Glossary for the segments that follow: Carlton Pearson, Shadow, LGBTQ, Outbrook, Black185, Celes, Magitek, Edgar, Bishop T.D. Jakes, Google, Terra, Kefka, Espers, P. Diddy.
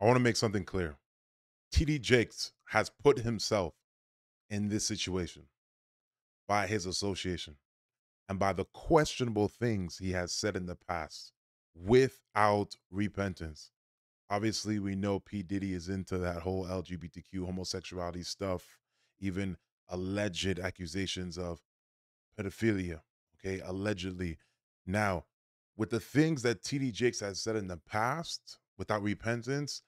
I want to make something clear. T.D. Jakes has put himself in this situation by his association and by the questionable things he has said in the past without repentance. Obviously, we know P. Diddy is into that whole LGBTQ homosexuality stuff, even alleged accusations of pedophilia, okay, allegedly. Now, with the things that T.D. Jakes has said in the past without repentance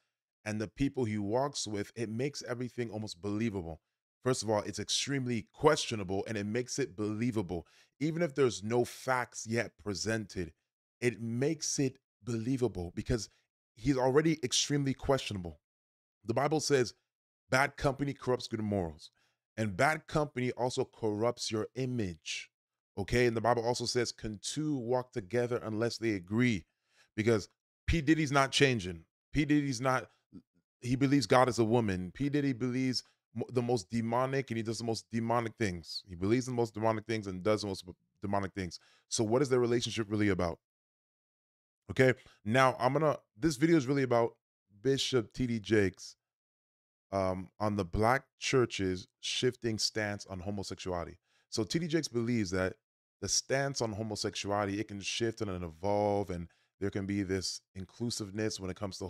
and the people he walks with, it makes everything almost believable. First of all, it's extremely questionable and it makes it believable. Even if there's no facts yet presented, it makes it believable because he's already extremely questionable. The Bible says bad company corrupts good morals, and bad company also corrupts your image, okay? And the Bible also says, can two walk together unless they agree? Because P. Diddy's not changing. P. Diddy's not, he believes God is a woman. P. Diddy believes the most demonic and he does the most demonic things. He believes in the most demonic things and does the most demonic things. So what is their relationship really about? Okay, now this video is really about Bishop T.D. Jakes on the Black church's shifting stance on homosexuality. So T.D. Jakes believes that the stance on homosexuality, it can shift and evolve, and there can be this inclusiveness when it comes to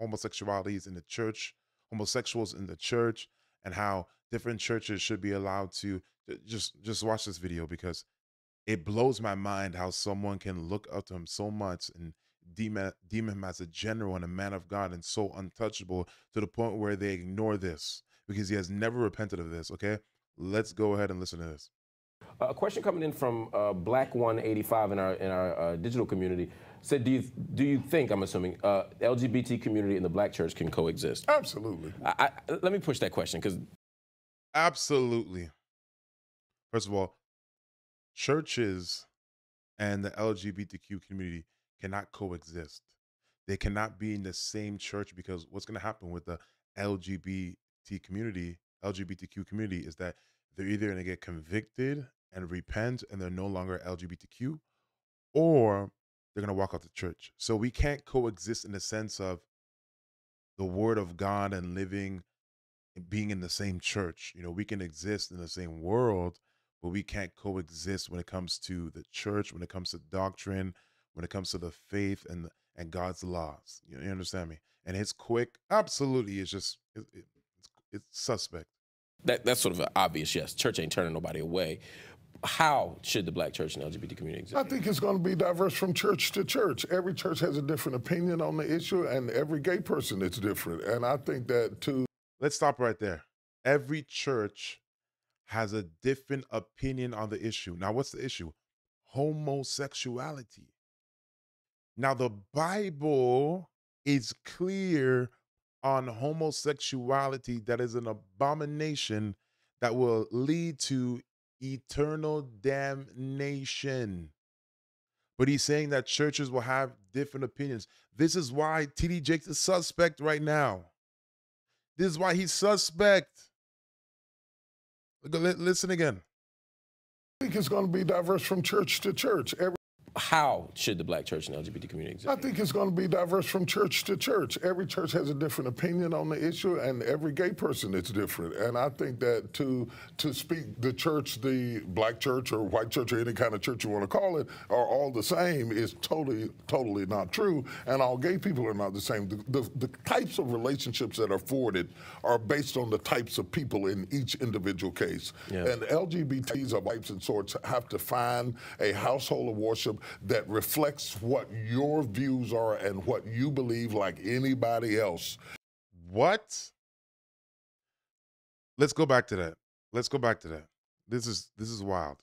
homosexualities in the church, homosexuals in the church, and how different churches should be allowed to just watch this video because it blows my mind how someone can look up to him so much and deem him as a general and a man of God and so untouchable to the point where they ignore this because he has never repented of this, okay? Let's go ahead and listen to this. A question coming in from Black185 in our digital community said, do you think, I'm assuming, LGBT community and the Black church can coexist? Absolutely. Let me push that question because... Absolutely. First of all, churches and the LGBTQ community cannot coexist. They cannot be in the same church because what's going to happen with the LGBTQ community is that they're either going to get convicted and repent and they're no longer LGBTQ, or they're going to walk out the church. So we can't coexist in the sense of the word of God and being in the same church. You know, we can exist in the same world, but we can't coexist when it comes to the church, when it comes to doctrine, when it comes to the faith and God's laws. You understand me? And it's quick. Absolutely. It's just, it's suspect. That's sort of obvious, yes. Church ain't turning nobody away. How should the Black church and LGBT community exist? I think it's going to be diverse from church to church. Every church has a different opinion on the issue, and every gay person is different. And I think that, too. Let's stop right there. Every church has a different opinion on the issue. Now, what's the issue? Homosexuality. Now, the Bible is clear on homosexuality that is an abomination that will lead to eternal damnation. But he's saying that churches will have different opinions. This is why T.D. Jakes is suspect right now. This is why he's suspect. Listen again. I think it's going to be diverse from church to church. How should the Black church and LGBT community exist? I think it's going to be diverse from church to church. Every church has a different opinion on the issue, and every gay person is different. And I think that to speak the church, the Black church or white church or any kind of church you want to call it, are all the same is totally, totally not true. And all gay people are not the same. The types of relationships that are afforded are based on the types of people in each individual case. Yeah. And LGBTs of types and sorts have to find a household of worship that reflects what your views are and what you believe like anybody else. What? Let's go back to that. Let's go back to that. This is wild.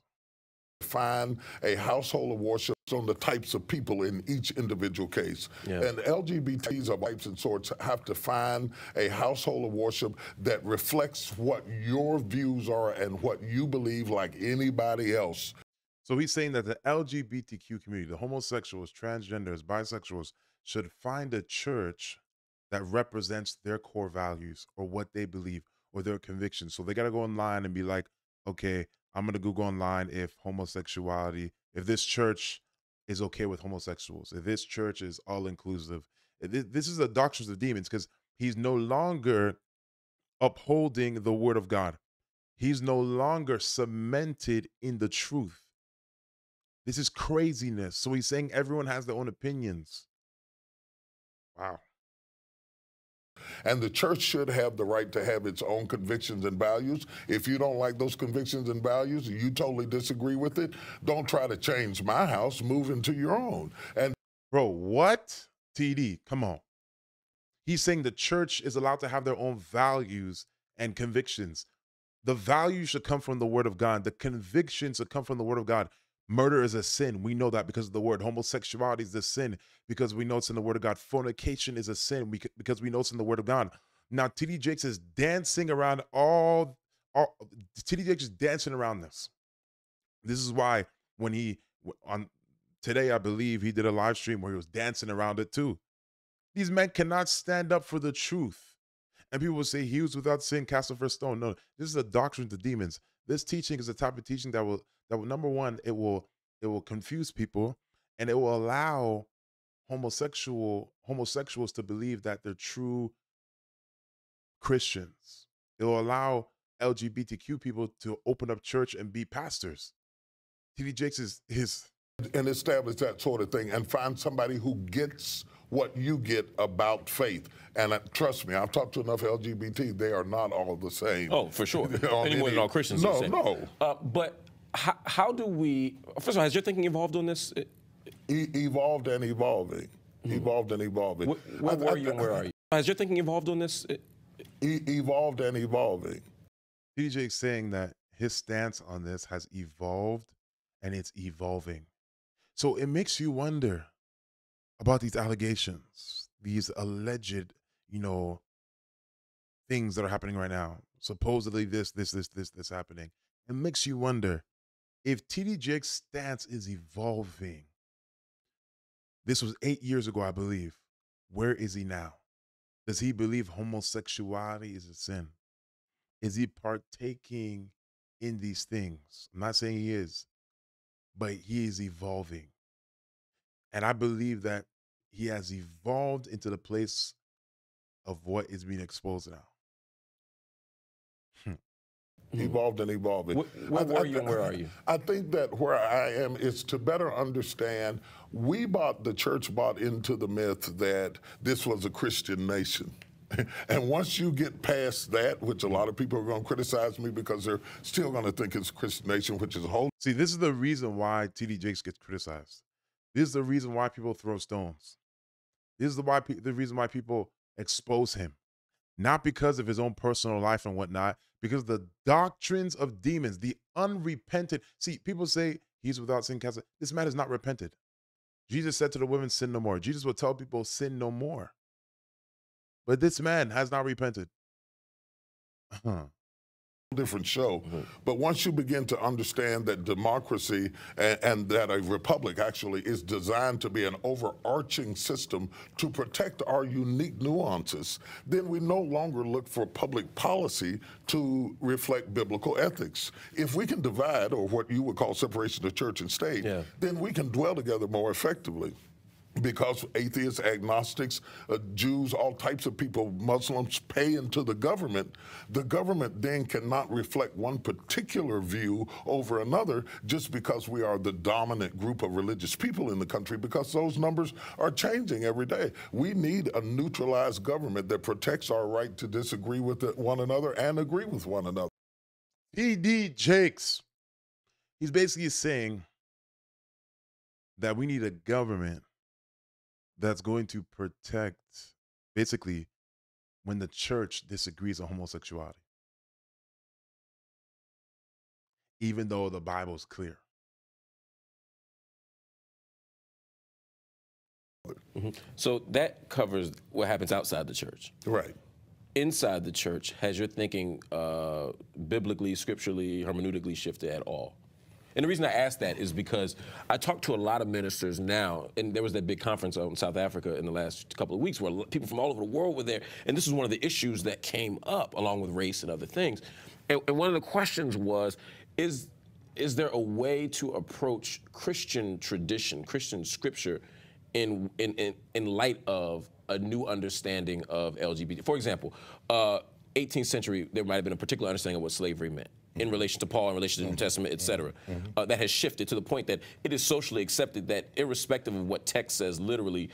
Find a household of worship on the types of people in each individual case. Yeah. And LGBTs of types and sorts have to find a household of worship that reflects what your views are and what you believe like anybody else. So he's saying that the LGBTQ community, the homosexuals, transgenders, bisexuals, should find a church that represents their core values or what they believe or their convictions. So they got to go online and be like, okay, I'm going to Google online if this church is okay with homosexuals, if this church is all inclusive, This is the doctrines of demons, because he's no longer upholding the word of God. He's no longer cemented in the truth. This is craziness. So he's saying everyone has their own opinions. Wow. And the church should have the right to have its own convictions and values. If you don't like those convictions and values, you totally disagree with it, don't try to change my house. Move into your own. And bro, what? TD, come on. He's saying the church is allowed to have their own values and convictions. The values should come from the word of God. The convictions should come from the word of God. Murder is a sin. We know that because of the word. Homosexuality is a sin because we know it's in the word of God. Fornication is a sin because we know it's in the word of God. Now, T.D. Jakes is dancing around T.D. Jakes is dancing around this. This is why when today, I believe he did a live stream where he was dancing around it too. These men cannot stand up for the truth. And people will say he was without sin, cast the first stone. No, this is a doctrine of the demons. This teaching is a type of teaching that will, number one, it will confuse people, and it will allow homosexuals to believe that they're true Christians. It will allow LGBTQ people to open up church and be pastors. T.D. Jakes is his. And establish that sort of thing and find somebody who gets what you get about faith. And trust me, I've talked to enough LGBT. They are not all the same. Oh, for sure. Anyone and all Christians are the same. No, no. But how do we, first of all, has your thinking evolved on this? Evolved and evolving. Mm-hmm. Evolved and evolving. Where were you and where are you? Has your thinking evolved on this? Evolved and evolving. T.D. Jakes saying that his stance on this has evolved and it's evolving. So it makes you wonder about these allegations, these alleged, you know, things that are happening right now. Supposedly this happening. It makes you wonder if T.D. Jakes' stance is evolving. This was 8 years ago, I believe. Where is he now? Does he believe homosexuality is a sin? Is he partaking in these things? I'm not saying he is, but he is evolving. And I believe that he has evolved into the place of what is being exposed now. Evolved and evolving. Where are you? I think that where I am is to better understand, the church bought into the myth that this was a Christian nation. And once you get past that, which a lot of people are going to criticize me because they're still going to think it's Christian nation, which is a whole. See, this is the reason why T.D. Jakes gets criticized. This is the reason why people throw stones. This is the reason why people expose him. Not because of his own personal life and whatnot, because the doctrines of demons, the unrepentant. See, people say he's without sin. This man is not repented. Jesus said to the women, sin no more. Jesus would tell people, sin no more. But this man has not repented. Different show. Mm-hmm. But once you begin to understand that democracy and that a republic actually is designed to be an overarching system to protect our unique nuances, then we no longer look for public policy to reflect biblical ethics. If we can divide, or what you would call separation of church and state, yeah, then we can dwell together more effectively. Because atheists, agnostics, Jews, all types of people, Muslims pay into the government then cannot reflect one particular view over another just because we are the dominant group of religious people in the country, because those numbers are changing every day. We need a neutralized government that protects our right to disagree with one another and agree with one another. T.D. Jakes, he's basically saying that we need a government that's going to protect, basically, when the church disagrees on homosexuality. Even though the Bible's clear. Mm-hmm. So that covers what happens outside the church. Right. Inside the church, has your thinking biblically, scripturally, hermeneutically shifted at all? And the reason I ask that is because I talk to a lot of ministers now, and there was that big conference in South Africa in the last couple of weeks where people from all over the world were there, and this was one of the issues that came up along with race and other things. And one of the questions was, is there a way to approach Christian tradition, Christian scripture in light of a new understanding of LGBT. For example, 18th century, there might have been a particular understanding of what slavery meant in relation to Paul, in relation to the New Testament, etc. That has shifted to the point that it is socially accepted that irrespective of what text says literally,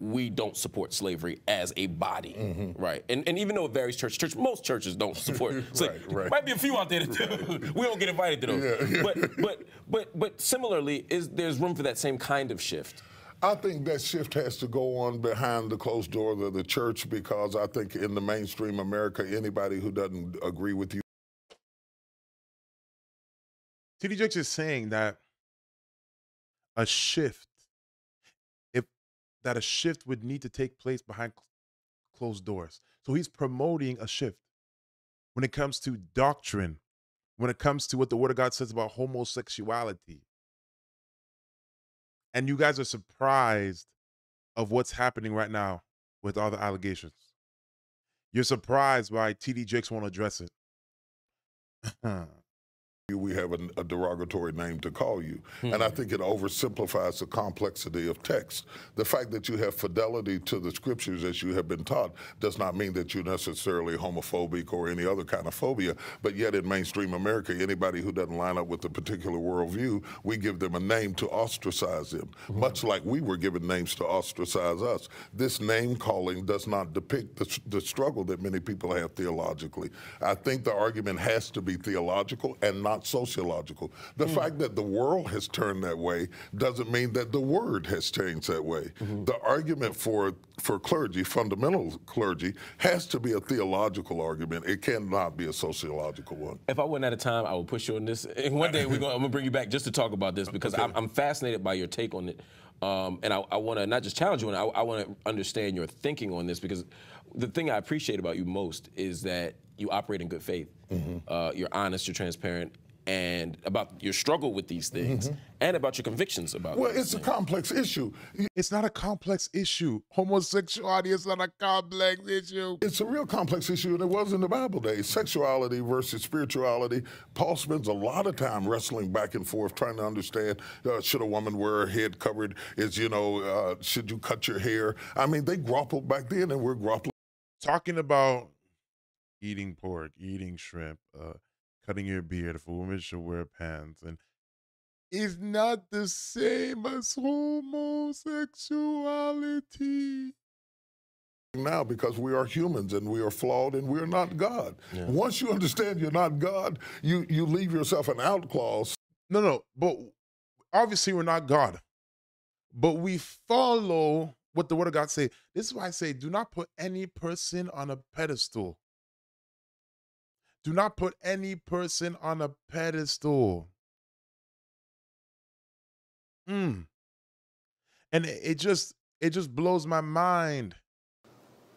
we don't support slavery as a body, right? And even though it varies church, most churches don't support. Right. Might be a few out there that do. We don't get invited to those. Yeah. But similarly, there's room for that same kind of shift. I think that shift has to go on behind the closed doors of the church, because I think in the mainstream America, anybody who doesn't agree with you. T.D. Jakes is saying that a shift, that a shift would need to take place behind closed doors. So he's promoting a shift when it comes to doctrine, when it comes to what the Word of God says about homosexuality. And you guys are surprised of what's happening right now with all the allegations. You're surprised why T.D. Jakes won't address it. We have a derogatory name to call you. And I think it oversimplifies the complexity of text. The fact that you have fidelity to the scriptures as you have been taught does not mean that you're necessarily homophobic or any other kind of phobia, but yet in mainstream America, anybody who doesn't line up with a particular worldview, we give them a name to ostracize them, much like we were given names to ostracize us. This name calling does not depict the struggle that many people have theologically. I think the argument has to be theological and not sociological. The fact that the world has turned that way doesn't mean that the word has changed that way. The argument for clergy, fundamental clergy, has to be a theological argument. It cannot be a sociological one. If I wasn't out of time, I would push you on this. And one day, I'm gonna bring you back just to talk about this, because I'm fascinated by your take on it. And I wanna not just challenge you on it, I wanna understand your thinking on this, because the thing I appreciate about you most is that you operate in good faith. You're honest, you're transparent, and about your struggle with these things, and about your convictions about these things. Well, it's a complex issue. It's not a complex issue. Homosexuality is not a complex issue. It's a real complex issue, and it was in the Bible days. Sexuality versus spirituality. Paul spends a lot of time wrestling back and forth, trying to understand, should a woman wear her head covered? Should you cut your hair? I mean, they grappled back then, and we're grappling. Talking about eating pork, eating shrimp, cutting your beard, if a woman should wear pants, and it's not the same as homosexuality. Now, because we are humans and we are flawed and we're not God. Yeah. Once you understand you're not God, you leave yourself an out clause. No, but obviously we're not God, but we follow what the Word of God says. This is why I say, do not put any person on a pedestal. Do not put any person on a pedestal. And it just blows my mind.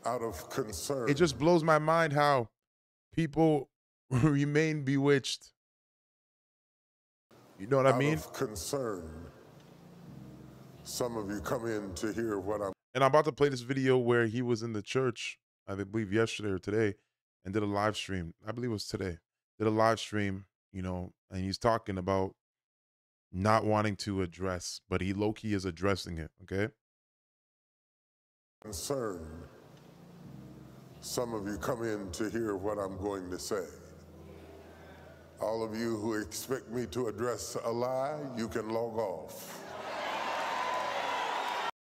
Out of concern. It just blows my mind how people remain bewitched. You know what I mean? Out of concern. Some of you come in to hear what I'm... And I'm about to play this video where he was in the church, I believe yesterday or today, and did a live stream. I believe it was today. Did a live stream, you know, and he's talking about not wanting to address, but he low-key is addressing it, okay? Concern. Some of you come in to hear what I'm going to say. All of you who expect me to address a lie, you can log off.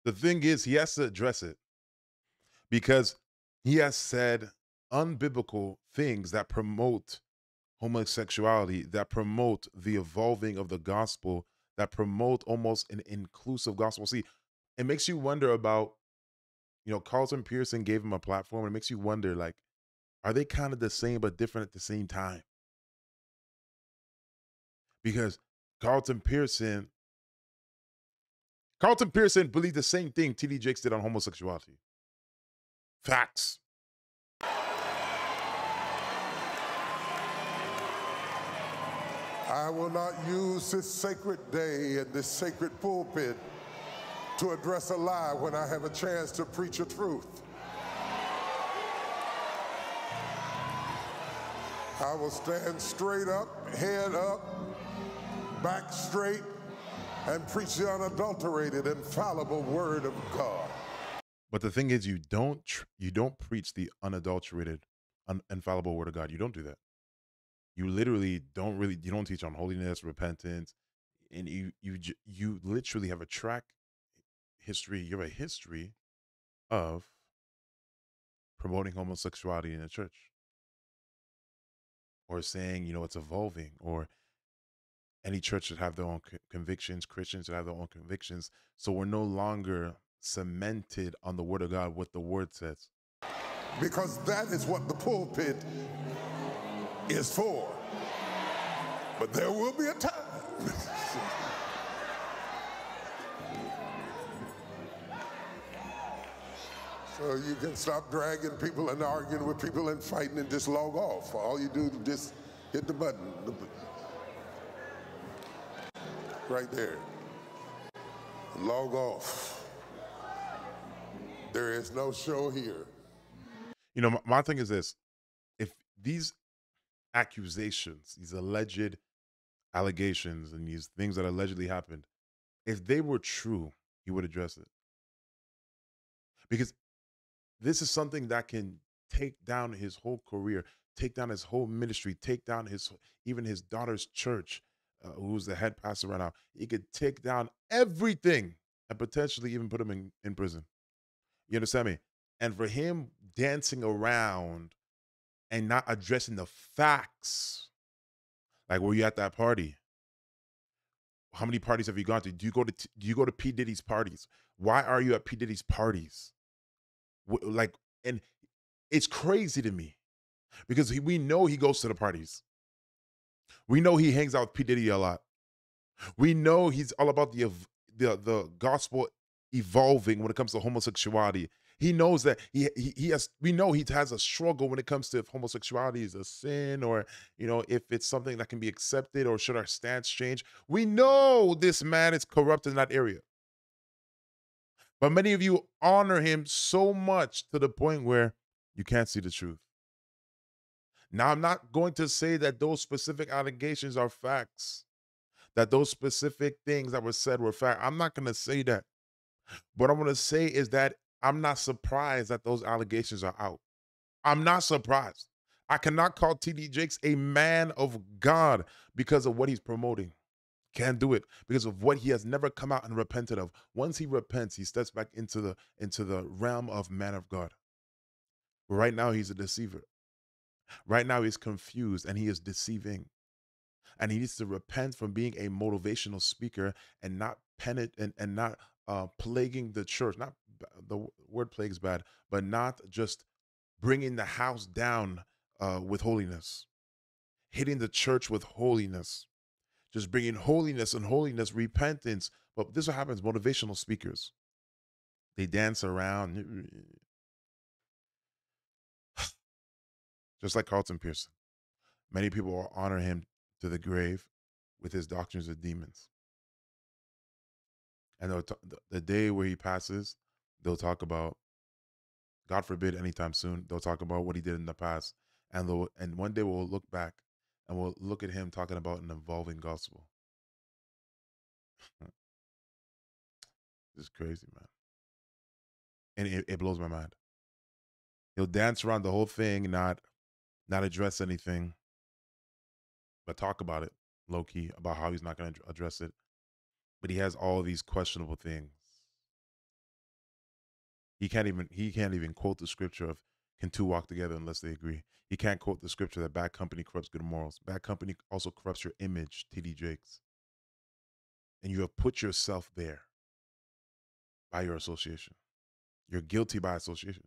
The thing is, he has to address it because he has said unbiblical things that promote homosexuality, that promote the evolving of the gospel, that promote almost an inclusive gospel. See, it makes you wonder about, you know, Carlton Pearson gave him a platform. It makes you wonder, like, are they kind of the same but different at the same time? Because Carlton Pearson believed the same thing T.D. Jakes did on homosexuality. Facts. I will not use this sacred day and this sacred pulpit to address a lie when I have a chance to preach a truth. I will stand straight up, head up, back straight, and preach the unadulterated, infallible Word of God. But the thing is, you don't preach the unadulterated, infallible word of God. You don't do that. You literally don't really, you don't teach on holiness, repentance, and you literally have a track history. You have a history of promoting homosexuality in the church, or saying, you know, it's evolving, or any church should have their own convictions. Christians should have their own convictions. So we're no longer cemented on the word of God, what the word says. Because that is what the pulpit is for. But there will be a time so you can stop dragging people and arguing with people and fighting and just log off. All you do is just hit the button right there, log off. There is no show here. You know, my thing is this: if these accusations, these alleged allegations, and these things that allegedly happened, if they were true, he would address it. Because this is something that can take down his whole career, take down his whole ministry, take down his, even his daughter's church, who's the head pastor right now. He could take down everything and potentially even put him in prison. You understand me? And for him dancing around and not addressing the facts, like, were you at that party? How many parties have you gone to? Do you go to P. Diddy's parties? Why are you at P. Diddy's parties? Like, and it's crazy to me, because we know he goes to the parties. We know he hangs out with P. Diddy a lot. We know he's all about the gospel evolving when it comes to homosexuality. He knows that he has. We know he has a struggle when it comes to if homosexuality is a sin, or, you know, if it's something that can be accepted, or should our stance change. We know this man is corrupt in that area. But many of you honor him so much to the point where you can't see the truth. Now, I'm not going to say that those specific allegations are facts, that those specific things that were said were fact. I'm not going to say that. What I'm going to say is that I'm not surprised that those allegations are out. I'm not surprised. I cannot call T.D. Jakes a man of God because of what he's promoting. Can't do it, because of what he has never come out and repented of. Once he repents, he steps back into the realm of man of God. But right now, he's a deceiver. Right now, he's confused and he is deceiving, and he needs to repent from being a motivational speaker and not plaguing the church. Not the word plagues bad, but not just bringing the house down with holiness, hitting the church with holiness, just bringing holiness and holiness, repentance. But this is what happens: motivational speakers, they dance around. Just like Carlton Pearson, many people will honor him to the grave with his doctrines of demons. And the day where he passes, they'll talk about, God forbid anytime soon, they'll talk about what he did in the past. And one day we'll look back and we'll look at him talking about an evolving gospel. This is crazy, man. And it blows my mind. He'll dance around the whole thing, not address anything, but talk about it low-key, about how he's not going to address it. But he has all these questionable things. He can't even quote the scripture of, can two walk together unless they agree? He can't quote the scripture that bad company corrupts good morals. Bad company also corrupts your image, T.D. Jakes. And you have put yourself there by your association. You're guilty by association.